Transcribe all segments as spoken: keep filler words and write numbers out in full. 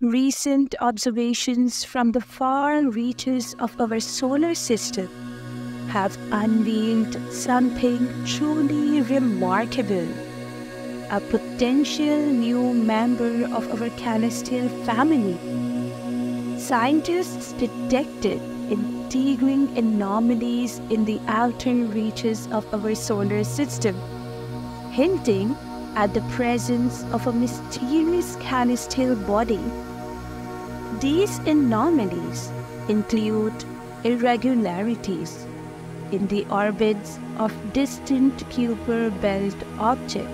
recent observations from the far reaches of our solar system have unveiled something truly remarkable, a potential new member of our celestial family. Scientists detected intriguing anomalies in the outer reaches of our solar system, hinting at the presence of a mysterious celestial body. These anomalies include irregularities in the orbits of distant Kuiper Belt objects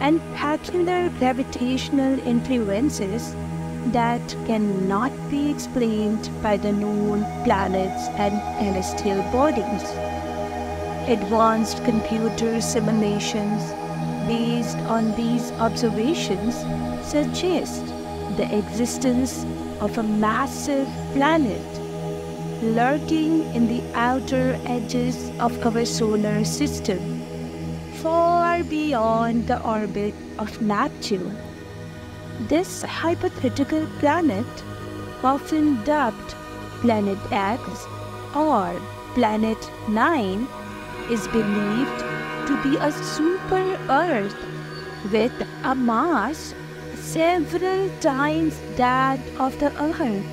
and peculiar gravitational influences that cannot be explained by the known planets and celestial bodies. Advanced computer simulations based on these observations suggest the existence of a massive planet lurking in the outer edges of our solar system, far beyond the orbit of Neptune. This hypothetical planet, often dubbed Planet X or Planet Nine, is believed to be a super Earth with a mass several times that of the Earth.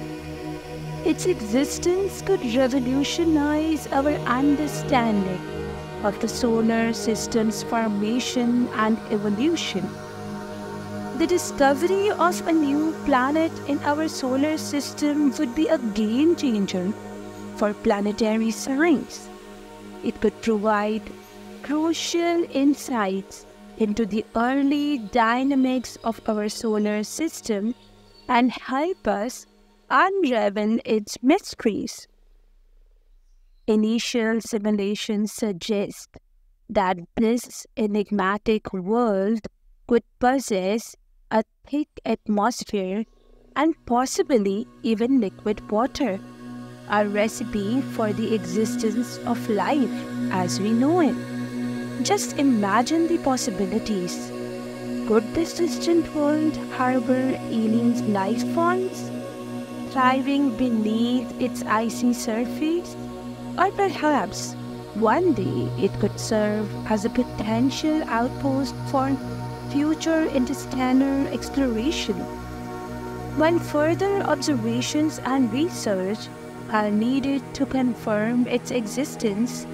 Its existence could revolutionize our understanding of the solar system's formation and evolution. The discovery of a new planet in our solar system would be a game changer for planetary science. It could provide crucial insights into the early dynamics of our solar system and help us unravel its mysteries. Initial simulations suggest that this enigmatic world could possess a thick atmosphere and possibly even liquid water, a recipe for the existence of life as we know it. Just imagine the possibilities. Could this distant world harbor alien life forms, thriving beneath its icy surface? Or perhaps one day it could serve as a potential outpost for future interstellar exploration. When further observations and research are needed to confirm its existence,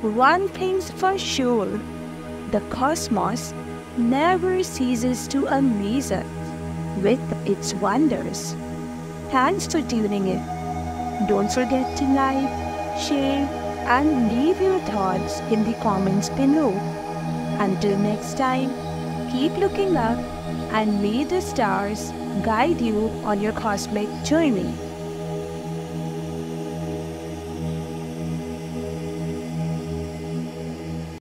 one thing's for sure: the cosmos never ceases to amaze us with its wonders. Thanks for tuning in. Don't forget to like, share, and leave your thoughts in the comments below. Until next time, keep looking up and may the stars guide you on your cosmic journey.